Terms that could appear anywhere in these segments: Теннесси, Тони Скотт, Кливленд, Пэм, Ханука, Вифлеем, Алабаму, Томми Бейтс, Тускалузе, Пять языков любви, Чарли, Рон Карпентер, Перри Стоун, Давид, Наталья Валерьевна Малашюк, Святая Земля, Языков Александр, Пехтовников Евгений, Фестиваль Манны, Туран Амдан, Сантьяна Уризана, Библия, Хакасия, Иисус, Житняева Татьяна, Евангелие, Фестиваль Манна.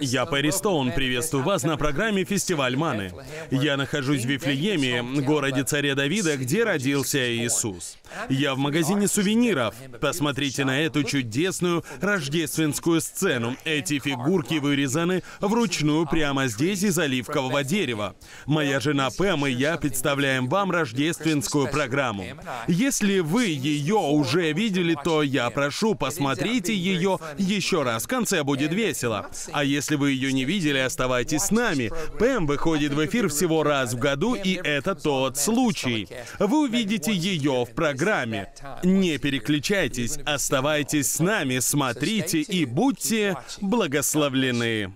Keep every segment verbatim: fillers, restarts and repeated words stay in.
Я Перри Стоун, приветствую вас на программе «Фестиваль Манны». Я нахожусь в Вифлееме, городе царя Давида, где родился Иисус. Я в магазине сувениров. Посмотрите на эту чудесную рождественскую сцену. Эти фигурки вырезаны вручную прямо здесь из оливкового дерева. Моя жена Пэм и я представляем вам рождественскую программу. Если вы ее уже видели, то я прошу, посмотрите ее еще раз. В конце будет весело. А если вы ее не видели, оставайтесь с нами. Пэм выходит в эфир всего раз в году, и это тот случай. Вы увидите ее в программе. Не переключайтесь, оставайтесь с нами, смотрите и будьте благословлены.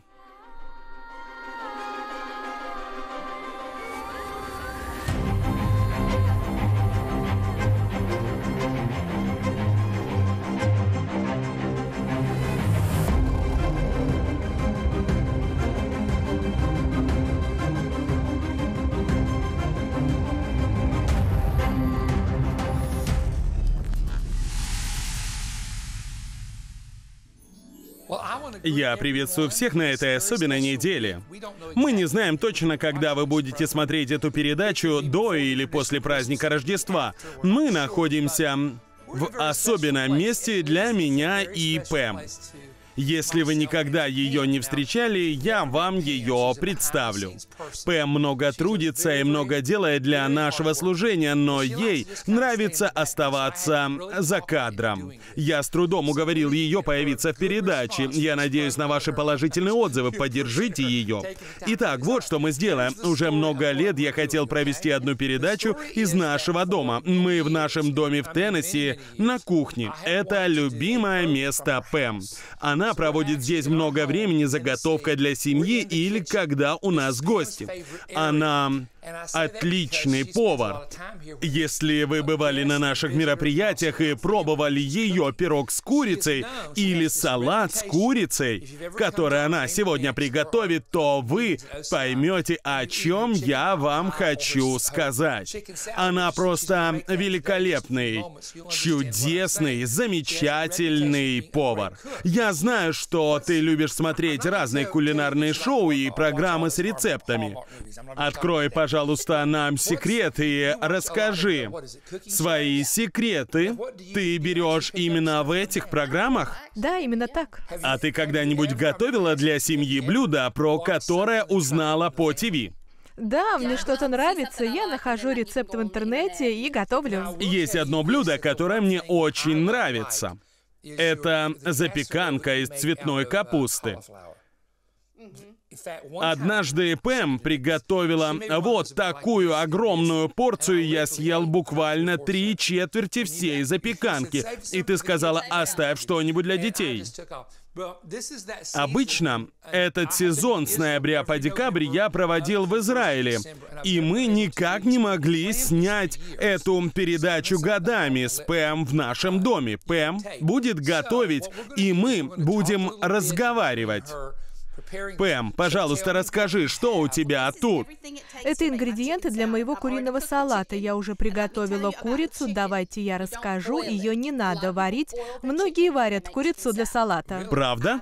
Я приветствую всех на этой особенной неделе. Мы не знаем точно, когда вы будете смотреть эту передачу, до или после праздника Рождества. Мы находимся в особенном месте для меня и Пэм. Если вы никогда ее не встречали, я вам ее представлю. Пэм много трудится и много делает для нашего служения, но ей нравится оставаться за кадром. Я с трудом уговорил ее появиться в передаче. Я надеюсь на ваши положительные отзывы. Поддержите ее. Итак, вот что мы сделаем. Уже много лет я хотел провести одну передачу из нашего дома. Мы в нашем доме в Теннесси на кухне. Это любимое место Пэм. Она Она проводит здесь много времени заготовкой для семьи или когда у нас гости. Она отличный повар. Если вы бывали на наших мероприятиях и пробовали ее пирог с курицей или салат с курицей, который она сегодня приготовит, то вы поймете, о чем я вам хочу сказать. Она просто великолепный, чудесный, замечательный повар. Я знаю, Знаю, что ты любишь смотреть разные кулинарные шоу и программы с рецептами. Открой, пожалуйста, нам секрет и расскажи свои секреты. Ты берешь именно в этих программах? Да, именно так. А ты когда-нибудь готовила для семьи блюдо, про которое узнала по ТВ? Да, мне что-то нравится, я нахожу рецепт в интернете и готовлю. Есть одно блюдо, которое мне очень нравится. Это запеканка из цветной капусты. Однажды Пэм приготовила вот такую огромную порцию, я съел буквально три четверти всей запеканки. И ты сказала, оставь что-нибудь для детей. Обычно этот сезон с ноября по декабрь я проводил в Израиле, и мы никак не могли снять эту передачу годами с Пэм в нашем доме. Пэм будет готовить, и мы будем разговаривать. Пэм, пожалуйста, расскажи, что у тебя тут? Это ингредиенты для моего куриного салата. Я уже приготовила курицу, давайте я расскажу. Ее не надо варить. Многие варят курицу для салата. Правда?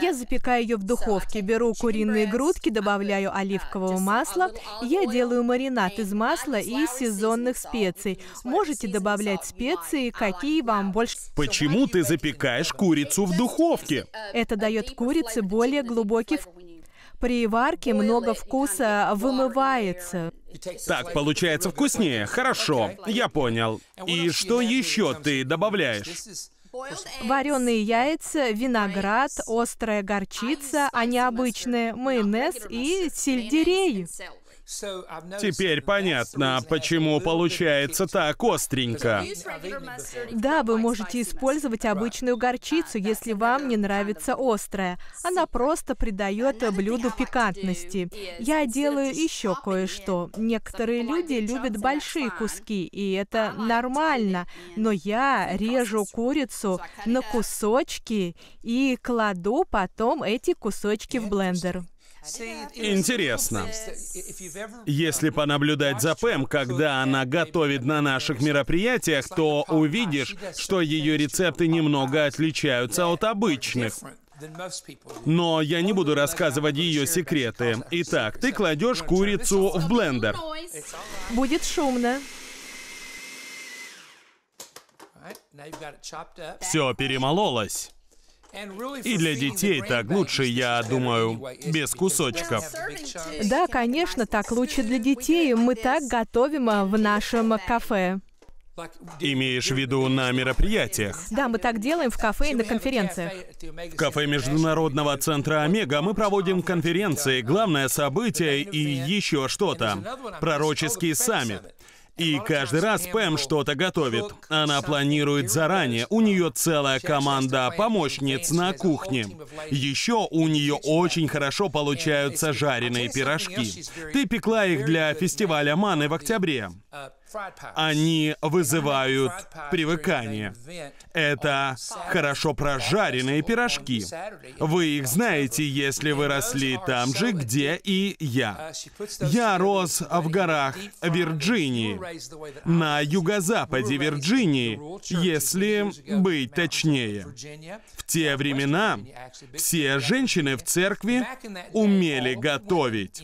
Я запекаю ее в духовке. Беру куриные грудки, добавляю оливкового масла. Я делаю маринад из масла и сезонных специй. Можете добавлять специи, какие вам больше. Почему ты запекаешь курицу в духовке? Это дает курице более глубокий вкус. При варке много вкуса вымывается. Так получается вкуснее. Хорошо, я понял. И что еще ты добавляешь? Вареные яйца, виноград, острая горчица, они обычные, майонез и сельдерей. Теперь понятно, почему получается так остренько. Да, вы можете использовать обычную горчицу, если вам не нравится острая. Она просто придает блюду пикантности. Я делаю еще кое-что. Некоторые люди любят большие куски, и это нормально. Но я режу курицу на кусочки и кладу потом эти кусочки в блендер. Интересно. Если понаблюдать за Пэм, когда она готовит на наших мероприятиях, то увидишь, что ее рецепты немного отличаются от обычных. Но я не буду рассказывать ее секреты. Итак, ты кладешь курицу в блендер. Будет шумно. Все перемололось. И для детей так лучше, я думаю, без кусочков. Да, конечно, так лучше для детей. Мы так готовим в нашем кафе. Имеешь в виду на мероприятиях? Да, мы так делаем в кафе и на конференциях. В кафе Международного центра Омега мы проводим конференции, главное событие и еще что-то. Пророческий саммит. И каждый раз Пэм что-то готовит. Она планирует заранее. У нее целая команда помощниц на кухне. Еще у нее очень хорошо получаются жареные пирожки. Ты пекла их для фестиваля Манны в октябре. Они вызывают привыкание. Это хорошо прожаренные пирожки. Вы их знаете, если вы росли там же, где и я. Я рос в горах Вирджинии, на юго-западе Вирджинии, если быть точнее. В те времена все женщины в церкви умели готовить.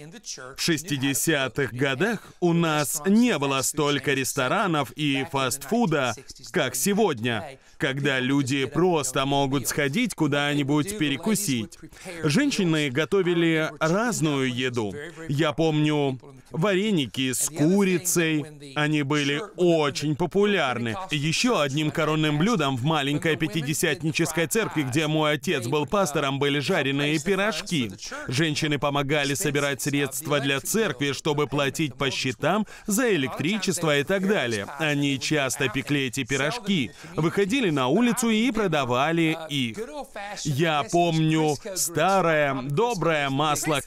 В шестидесятых годах у нас не было столько ресторанов и фастфуда, как сегодня, когда люди просто могут сходить куда-нибудь перекусить. Женщины готовили разную еду. Я помню вареники с курицей. Они были очень популярны. Еще одним коронным блюдом в маленькой пятидесятнической церкви, где мой отец был пастором, были жареные пирожки. Женщины помогали собирать средства для церкви, чтобы платить по счетам за электричество и так далее. Они часто пекли эти пирожки, выходили на улицу и продавали их. Я помню старое доброе масло.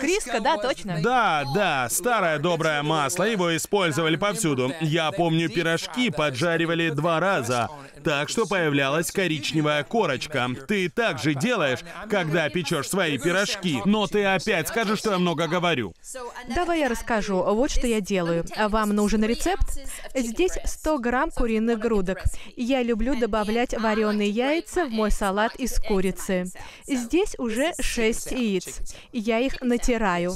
Криска, да, точно. Да, да, старое доброе масло. Его использовали повсюду. Я помню, пирожки поджаривали два раза, так что появлялась коричневая корочка. Ты так же делаешь, когда печешь свои пирожки. Но ты опять скажешь, что я много говорю. Давай я расскажу. Вот что я делаю. Вам нужен рецепт? Здесь сто грамм куриных грудок. Я люблю добавлять вареные яйца в мой салат из курицы. Здесь уже шесть яиц. Я их натираю.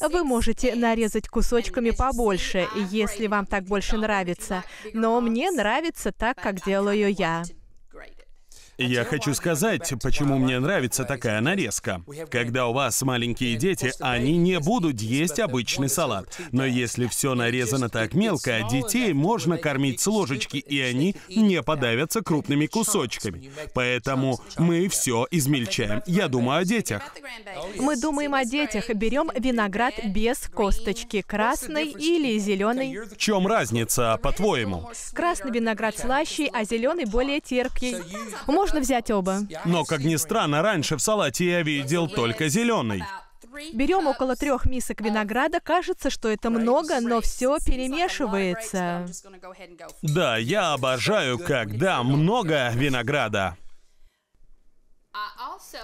Вы можете нарезать кусочками побольше, если вам так больше нравится. Но мне нравится так, как делаю я. Я хочу сказать, почему мне нравится такая нарезка. Когда у вас маленькие дети, они не будут есть обычный салат. Но если все нарезано так мелко, детей можно кормить с ложечки, и они не подавятся крупными кусочками. Поэтому мы все измельчаем. Я думаю о детях. Мы думаем о детях. Берем виноград без косточки, красный или зеленый. В чем разница, по-твоему? Красный виноград слаще, а зеленый более терпкий. Можно взять оба. Но, как ни странно, раньше в салате я видел только зеленый. Берем около трех мисок винограда. Кажется, что это много, но все перемешивается. Да, я обожаю, когда много винограда.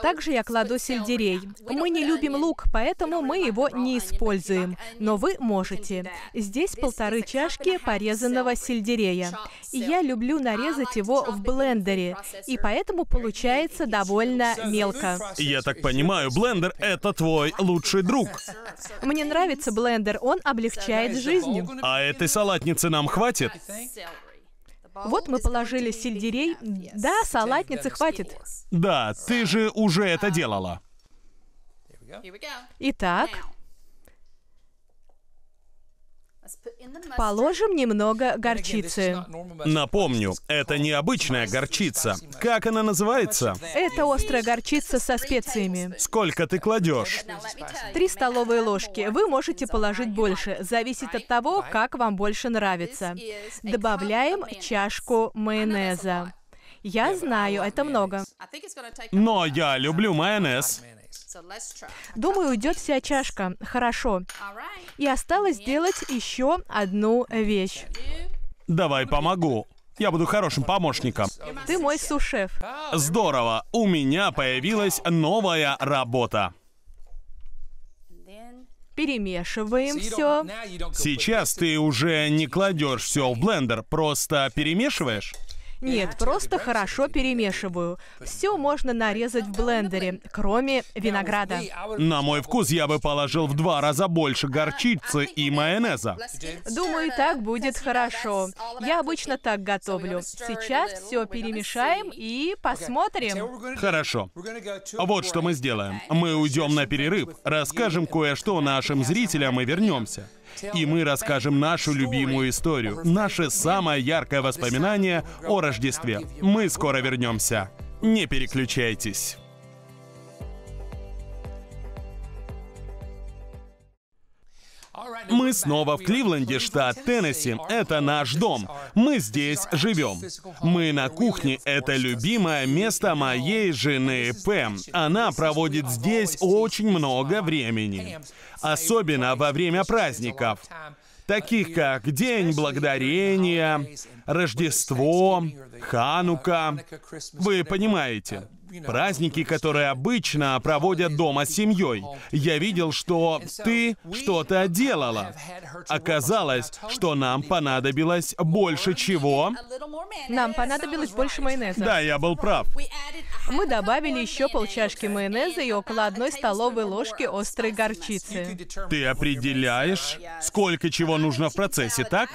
Также я кладу сельдерей. Мы не любим лук, поэтому мы его не используем. Но вы можете. Здесь полторы чашки порезанного сельдерея. Я люблю нарезать его в блендере, и поэтому получается довольно мелко. Я так понимаю, блендер — это твой лучший друг. Мне нравится блендер, он облегчает жизнь. А этой салатницы нам хватит? Вот мы положили сельдерей. Да, салатницы хватит. Да, ты же уже это делала. Итак, положим немного горчицы. Напомню, это необычная горчица. Как она называется? Это острая горчица со специями. Сколько ты кладешь? Три столовые ложки. Вы можете положить больше. Зависит от того, как вам больше нравится. Добавляем чашку майонеза. Я знаю, это много. Но я люблю майонез. Думаю, уйдет вся чашка. Хорошо. И осталось сделать еще одну вещь. Давай помогу. Я буду хорошим помощником. Ты мой су-шеф. Здорово. У меня появилась новая работа. Перемешиваем все. Сейчас ты уже не кладешь все в блендер, просто перемешиваешь? Нет, просто хорошо перемешиваю. Все можно нарезать в блендере, кроме винограда. На мой вкус я бы положил в два раза больше горчицы и майонеза. Думаю, так будет хорошо. Я обычно так готовлю. Сейчас все перемешаем и посмотрим. Хорошо. Вот что мы сделаем. Мы уйдем на перерыв, расскажем кое-что нашим зрителям и вернемся. И мы расскажем нашу любимую историю, наше самое яркое воспоминание о Рождестве. Мы скоро вернемся. Не переключайтесь. Мы снова в Кливленде, штат Теннесси. Это наш дом. Мы здесь живем. Мы на кухне. Это любимое место моей жены Пэм. Она проводит здесь очень много времени. Особенно во время праздников. Таких как День Благодарения, Рождество, Ханука. Вы понимаете? Праздники, которые обычно проводят дома с семьей. Я видел, что ты что-то делала. Оказалось, что нам понадобилось больше чего? Нам понадобилось больше майонеза. Да, я был прав. Мы добавили еще полчашки майонеза и около одной столовой ложки острой горчицы. Ты определяешь, сколько чего нужно в процессе, так?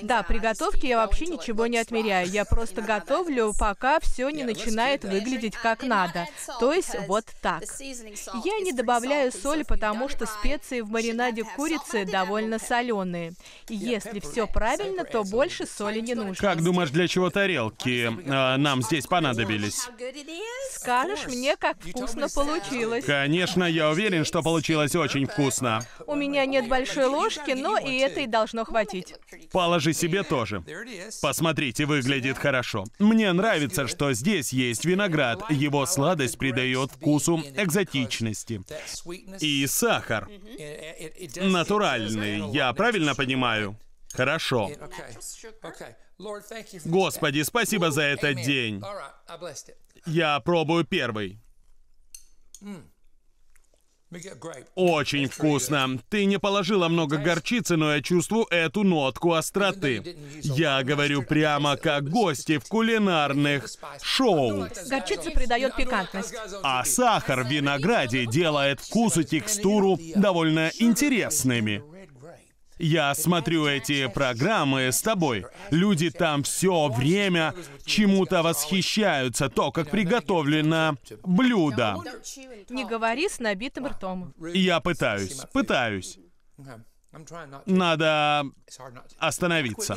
Да, при готовке я вообще ничего не отмеряю. Я просто готовлю, пока все не начинает выглядеть как надо, то есть вот так. Я не добавляю соль, потому что специи в маринаде курицы довольно соленые. Если все правильно, то больше соли не нужно. Как думаешь, для чего тарелки э, нам здесь понадобились? Скажешь мне, как вкусно получилось. Конечно, я уверен, что получилось очень вкусно. У меня нет большой ложки, но и это и должно хватить. Положи себе тоже. Посмотрите, выглядит хорошо. Мне нравится, что здесь есть Есть виноград. Его сладость придает вкусу экзотичности. И сахар. Натуральный. Я правильно понимаю? Хорошо. Господи, спасибо за этот день. Я пробую первый. Очень вкусно. Ты не положила много горчицы, но я чувствую эту нотку остроты. Я говорю прямо как гости в кулинарных шоу. Горчица придает пикантность. А сахар в винограде делает вкус и текстуру довольно интересными. Я смотрю эти программы с тобой. Люди там все время чему-то восхищаются, то, как приготовлено блюдо. Не говори с набитым ртом. Я пытаюсь, пытаюсь. Надо остановиться.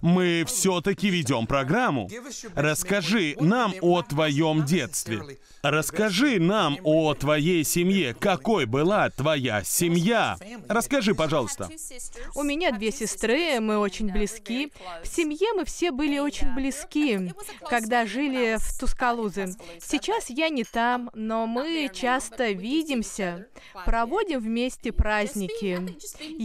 Мы все-таки ведем программу. Расскажи нам о твоем детстве. Расскажи нам о твоей семье. Какой была твоя семья? Расскажи, пожалуйста. У меня две сестры, мы очень близки. В семье мы все были очень близки, когда жили в Тускалузе. Сейчас я не там, но мы часто видимся, проводим вместе праздники.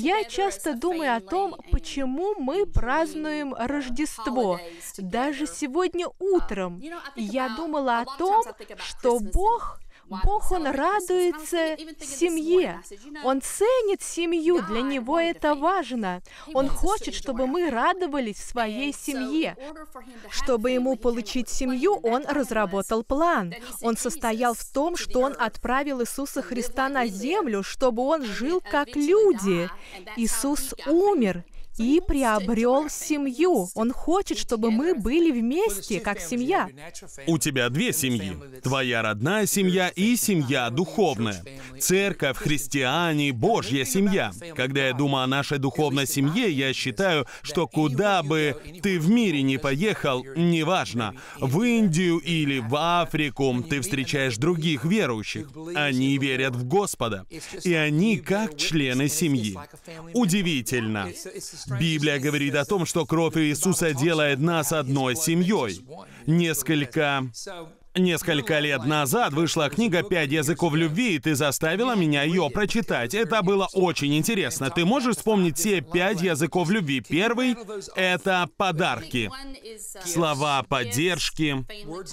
Я часто думаю о том, почему мы празднуем Рождество. Даже сегодня утром я думала о том, что Бог... Бог, Он радуется семье. Он ценит семью, для Него это важно. Он хочет, чтобы мы радовались в своей семье. Чтобы Ему получить семью, Он разработал план. Он состоял в том, что Он отправил Иисуса Христа на землю, чтобы Он жил как люди. Иисус умер и приобрел семью. Он хочет, чтобы мы были вместе, как семья. У тебя две семьи. Твоя родная семья и семья духовная. Церковь, христиане, Божья семья. Когда я думаю о нашей духовной семье, я считаю, что куда бы ты в мире не поехал, неважно, в Индию или в Африку, ты встречаешь других верующих. Они верят в Господа. И они как члены семьи. Удивительно. Библия говорит о том, что кровь Иисуса делает нас одной семьей. Несколько Несколько лет назад вышла книга «Пять языков любви», и ты заставила меня ее прочитать. Это было очень интересно. Ты можешь вспомнить все пять языков любви? Первый — это подарки. Слова поддержки,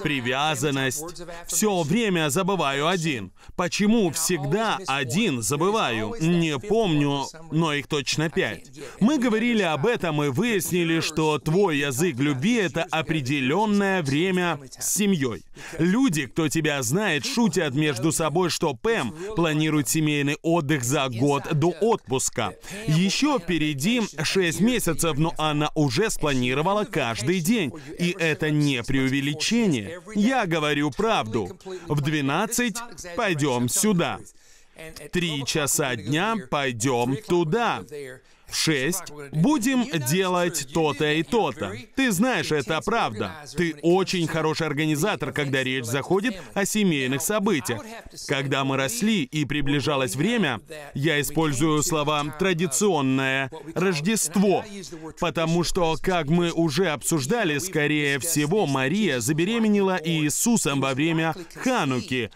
привязанность. Все время забываю один. Почему всегда один забываю? Не помню, но их точно пять. Мы говорили об этом и выяснили, что твой язык любви — это определенное время с семьей. Люди, кто тебя знает, шутят между собой, что Пэм планирует семейный отдых за год до отпуска. Еще впереди шесть месяцев, но она уже спланировала каждый день. И это не преувеличение. Я говорю правду. В двенадцать пойдем сюда. В три часа дня пойдем туда. В шесть будем делать то-то и то-то. Ты знаешь, это правда. Ты очень хороший организатор, когда речь заходит о семейных событиях. Когда мы росли и приближалось время, я использую слова «традиционное Рождество», потому что, как мы уже обсуждали, скорее всего, Мария забеременела Иисусом во время Хануки,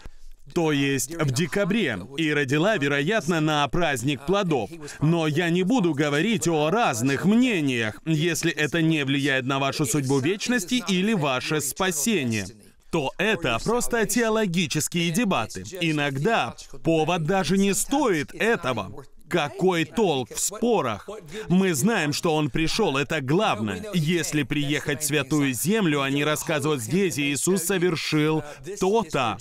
то есть в декабре, и родила, вероятно, на праздник плодов. Но я не буду говорить о разных мнениях, если это не влияет на вашу судьбу вечности или ваше спасение, то это просто теологические дебаты. Иногда повод даже не стоит этого. Какой толк в спорах? Мы знаем, что он пришел, это главное. Если приехать в Святую Землю, они рассказывают, здесь Иисус совершил то-то.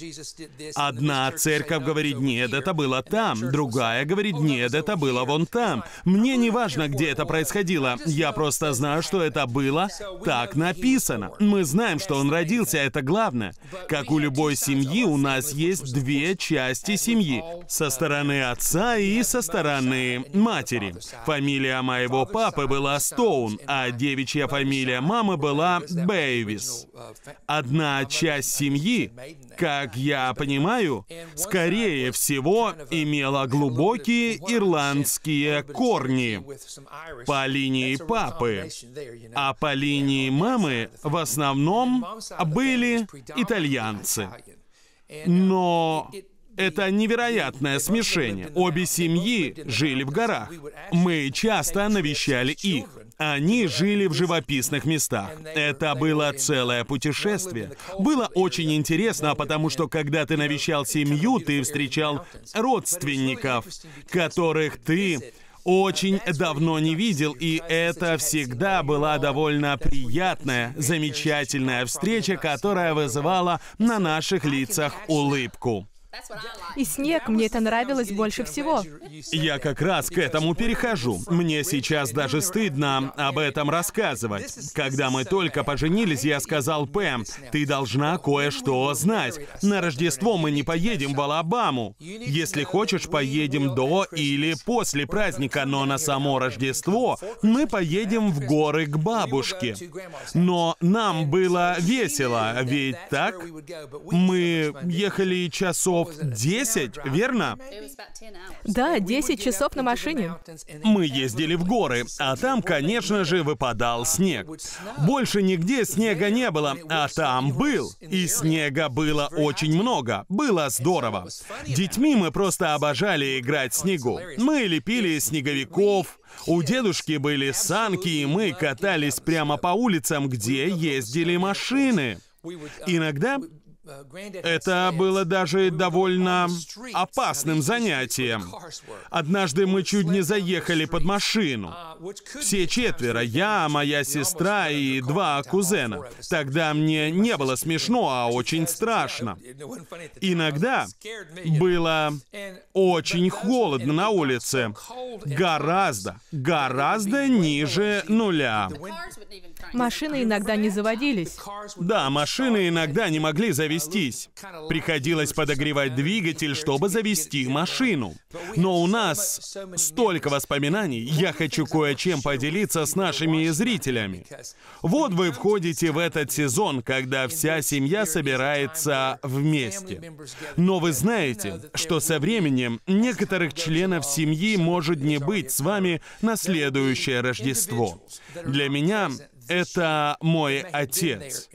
Одна церковь говорит, нет, это было там. Другая говорит, нет, это было вон там. Мне не важно, где это происходило. Я просто знаю, что это было. Так написано. Мы знаем, что он родился, это главное. Как у любой семьи, у нас есть две части семьи. Со стороны отца и со стороны матери. Фамилия моего папы была Стоун, а девичья фамилия мамы была Бейвис. Одна часть семьи, как я понимаю, скорее всего, имела глубокие ирландские корни по линии папы, а по линии мамы в основном были итальянцы. Но... это невероятное смешение. Обе семьи жили в горах. Мы часто навещали их. Они жили в живописных местах. Это было целое путешествие. Было очень интересно, потому что, когда ты навещал семью, ты встречал родственников, которых ты очень давно не видел, и это всегда была довольно приятная, замечательная встреча, которая вызывала на наших лицах улыбку. И снег, мне это нравилось больше всего. Я как раз к этому перехожу. Мне сейчас даже стыдно об этом рассказывать. Когда мы только поженились, я сказал, Пэм, ты должна кое-что знать. На Рождество мы не поедем в Алабаму. Если хочешь, поедем до или после праздника, но на само Рождество мы поедем в горы к бабушке. Но нам было весело, ведь так? Мы ехали часов десять, верно? Да, десять часов на машине. Мы ездили в горы, а там, конечно же, выпадал снег. Больше нигде снега не было, а там был. И снега было очень много. Было здорово. Детьми мы просто обожали играть в снегу. Мы лепили снеговиков. У дедушки были санки, и мы катались прямо по улицам, где ездили машины. Иногда... это было даже довольно опасным занятием. Однажды мы чуть не заехали под машину. Все четверо, я, моя сестра и два кузена. Тогда мне не было смешно, а очень страшно. Иногда было очень холодно на улице. Гораздо, гораздо ниже нуля. Машины иногда не заводились. Да, машины иногда не могли завестись. Приходилось подогревать двигатель, чтобы завести машину. Но у нас столько воспоминаний, я хочу кое-чем поделиться с нашими зрителями. Вот вы входите в этот сезон, когда вся семья собирается вместе. Но вы знаете, что со временем некоторых членов семьи может не быть с вами на следующее Рождество. Для меня... Это мой отец.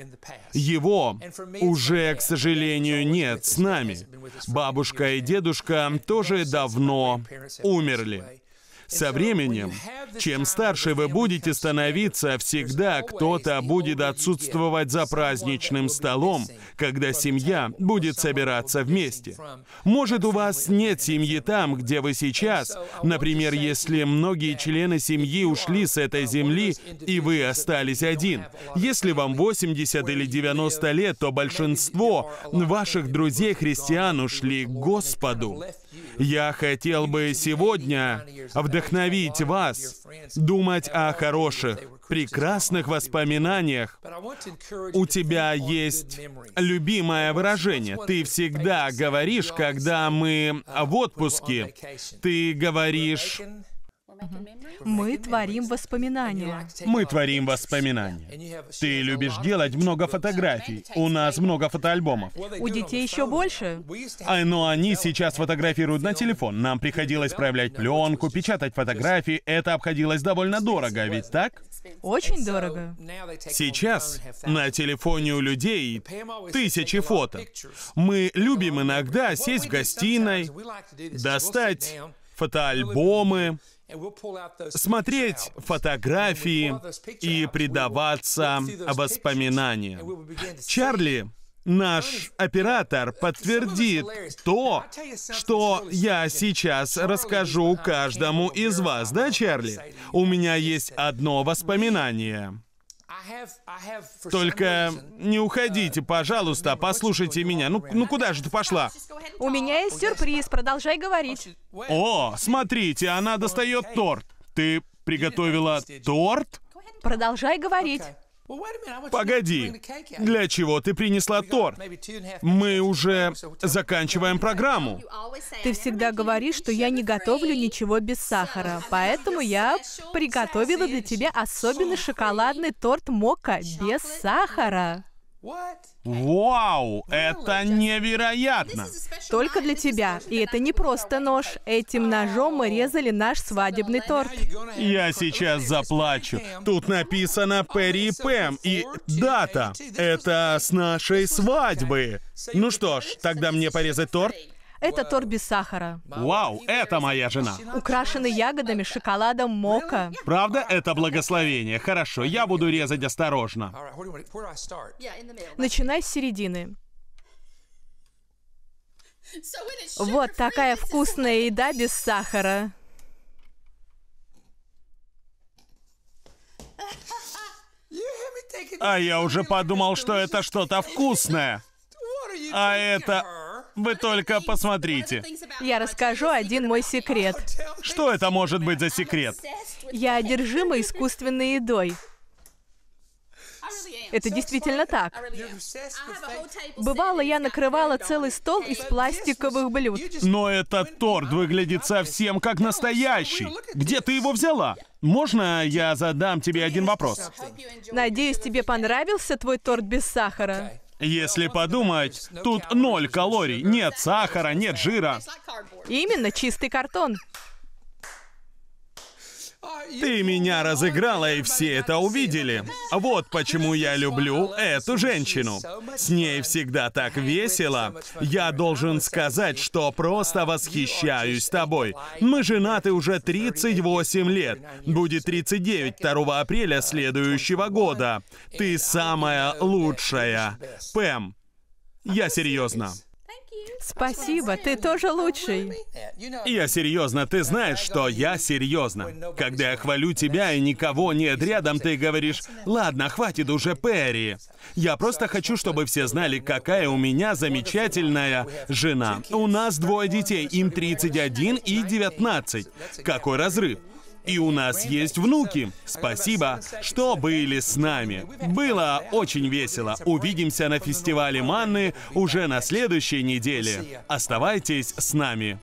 Его уже, к сожалению, нет с нами. Бабушка и дедушка тоже давно умерли. Со временем, чем старше вы будете становиться, всегда кто-то будет отсутствовать за праздничным столом, когда семья будет собираться вместе. Может, у вас нет семьи там, где вы сейчас. Например, если многие члены семьи ушли с этой земли, и вы остались один. Если вам восемьдесят или девяносто лет, то большинство ваших друзей-христиан ушли к Господу. Я хотел бы сегодня вдохновить вас думать о хороших, прекрасных воспоминаниях. У тебя есть любимое выражение. Ты всегда говоришь, когда мы в отпуске, ты говоришь... Мы творим воспоминания. Мы творим воспоминания. Ты любишь делать много фотографий. У нас много фотоальбомов. У детей еще больше. А, но они сейчас фотографируют на телефон. Нам приходилось проявлять пленку, печатать фотографии. Это обходилось довольно дорого, ведь так? Очень дорого. Сейчас на телефоне у людей тысячи фото. Мы любим иногда сесть в гостиной, достать фотоальбомы, смотреть фотографии и предаваться воспоминаниям. Чарли, наш оператор, подтвердит то, что я сейчас расскажу каждому из вас. Да, Чарли? У меня есть одно воспоминание. Только не уходите, пожалуйста, послушайте меня. Ну, ну куда же ты пошла? У меня есть сюрприз, продолжай говорить. О, смотрите, она достает торт. Ты приготовила торт? Продолжай говорить. Погоди, для чего ты принесла торт? Мы уже заканчиваем программу. Ты всегда говоришь, что я не готовлю ничего без сахара, поэтому я приготовила для тебя особенный шоколадный торт мокко без сахара. Вау, это невероятно! Только для тебя. И это не просто нож. Этим ножом мы резали наш свадебный торт. Я сейчас заплачу. Тут написано Перри и Пэм, и дата. Это с нашей свадьбы. Ну что ж, тогда мне порезать торт? Это торт без сахара. Вау, это моя жена. Украшенный ягодами, шоколадом, мока. Правда, это благословение. Хорошо, я буду резать осторожно. Начинай с середины. Вот такая вкусная еда без сахара. А я уже подумал, что это что-то вкусное. А это... Вы только посмотрите. Я расскажу один мой секрет. Что это может быть за секрет? Я одержима искусственной едой. Это действительно так. Бывало, я накрывала целый стол из пластиковых блюд. Но этот торт выглядит совсем как настоящий. Где ты его взяла? Можно я задам тебе один вопрос? Надеюсь, тебе понравился твой торт без сахара? Если подумать, тут ноль калорий, нет сахара, нет жира. Именно, чистый картон. Ты меня разыграла, и все это увидели. Вот почему я люблю эту женщину. С ней всегда так весело. Я должен сказать, что просто восхищаюсь тобой. Мы женаты уже тридцать восемь лет. Будет тридцать девять второго апреля следующего года. Ты самая лучшая. Пэм, я серьезно. Спасибо, ты тоже лучший. Я серьезно, ты знаешь, что я серьезно. Когда я хвалю тебя и никого нет рядом, ты говоришь: «Ладно, хватит уже, Перри». Я просто хочу, чтобы все знали, какая у меня замечательная жена. У нас двое детей, им тридцать один и девятнадцать. Какой разрыв. И у нас есть внуки. Спасибо, что были с нами. Было очень весело. Увидимся на фестивале Манны уже на следующей неделе. Оставайтесь с нами.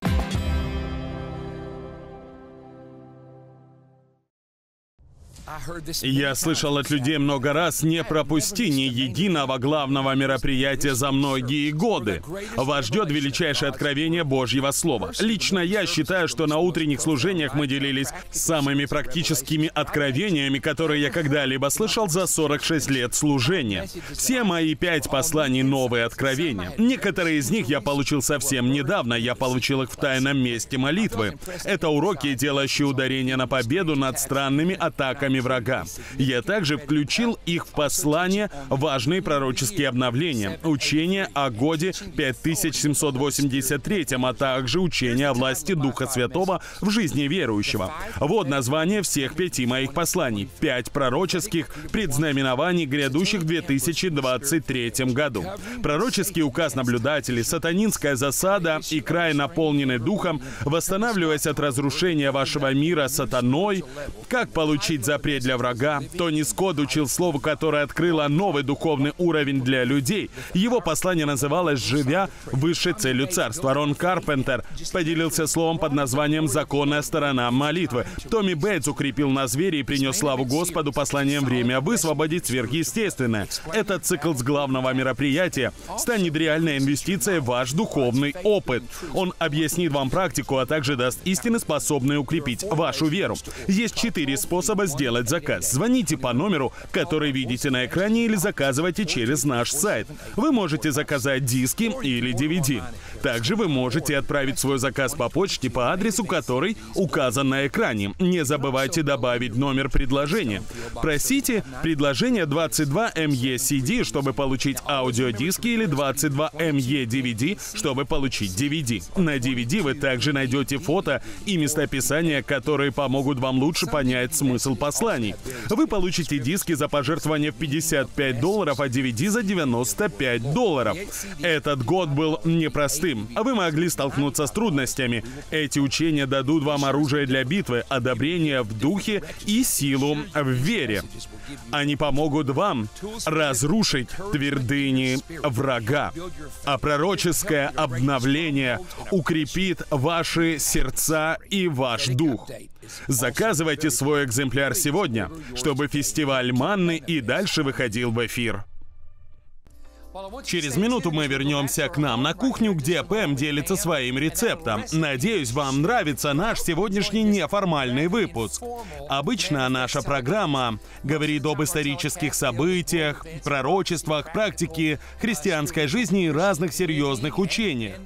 Я слышал от людей много раз: не пропусти ни единого главного мероприятия за многие годы. Вас ждет величайшее откровение Божьего Слова. Лично я считаю, что на утренних служениях мы делились самыми практическими откровениями, которые я когда-либо слышал за сорок шесть лет служения. Все мои пять посланий — новые откровения. Некоторые из них я получил совсем недавно. Я получил их в тайном месте молитвы. Это уроки, делающие ударение на победу над странными атаками врага. Я также включил их в послание важные пророческие обновления, учение о годе пять тысяч семьсот восемьдесят третьем, а также учение о власти Духа Святого в жизни верующего. Вот название всех пяти моих посланий. Пять пророческих предзнаменований, грядущих в две тысячи двадцать третьем году. Пророческий указ наблюдателей, сатанинская засада и край, наполненный Духом, восстанавливаясь от разрушения вашего мира сатаной, как получить запрет для врага. Тони Скотт учил слову, которое открыло новый духовный уровень для людей. Его послание называлось «Живя высшей целью царства». Рон Карпентер поделился словом под названием «Законная сторона молитвы». Томми Бейтс укрепил на звере и принес славу Господу посланием «Время высвободить сверхъестественное». Этот цикл с главного мероприятия станет реальной инвестицией в ваш духовный опыт. Он объяснит вам практику, а также даст истины, способные укрепить вашу веру. Есть четыре способа сделать заказ. Звоните по номеру, который видите на экране, или заказывайте через наш сайт. Вы можете заказать диски или ди ви ди. Также вы можете отправить свой заказ по почте по адресу, который указан на экране. Не забывайте добавить номер предложения. Просите предложение двадцать два эм и си ди, чтобы получить аудиодиски, или двадцать два эм и ди ви ди, чтобы получить ди ви ди. На ди ви ди вы также найдете фото и местописания, которые помогут вам лучше понять смысл посланий. Вы получите диски за пожертвование в пятьдесят пять долларов, а ди ви ди за девяносто пять долларов. Этот год был непростым. Вы могли столкнуться с трудностями. Эти учения дадут вам оружие для битвы, одобрение в духе и силу в вере. Они помогут вам разрушить твердыни врага. А пророческое обновление укрепит ваши сердца и ваш дух. Заказывайте свой экземпляр сегодня, чтобы фестиваль Манны и дальше выходил в эфир. Через минуту мы вернемся к нам на кухню, где Пэм делится своим рецептом. Надеюсь, вам нравится наш сегодняшний неформальный выпуск. Обычно наша программа говорит об исторических событиях, пророчествах, практике христианской жизни и разных серьезных учениях.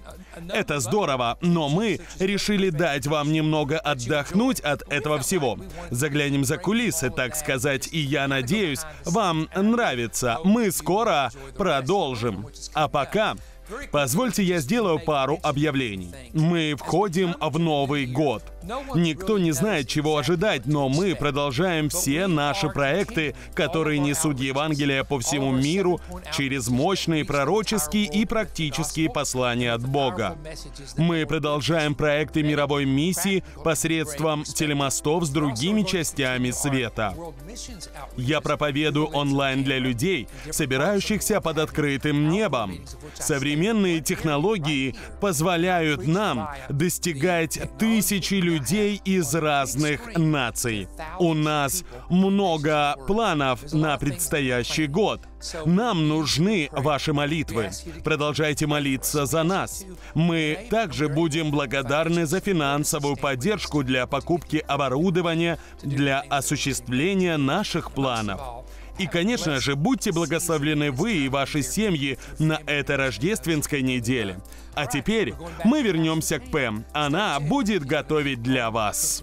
Это здорово, но мы решили дать вам немного отдохнуть от этого всего. Заглянем за кулисы, так сказать, и я надеюсь, вам нравится. Мы скоро продолжим. А пока позвольте я сделаю пару объявлений. Мы входим в Новый год. Никто не знает, чего ожидать, но мы продолжаем все наши проекты, которые несут Евангелие по всему миру через мощные пророческие и практические послания от Бога. Мы продолжаем проекты мировой миссии посредством телемостов с другими частями света. Я проповедую онлайн для людей, собирающихся под открытым небом. Современные технологии позволяют нам достигать тысячи людей, людей из разных наций. У нас много планов на предстоящий год. Нам нужны ваши молитвы. Продолжайте молиться за нас. Мы также будем благодарны за финансовую поддержку для покупки оборудования для осуществления наших планов. И, конечно же, будьте благословлены вы и ваши семьи на этой рождественской неделе. А теперь мы вернемся к Пэм. Она будет готовить для вас.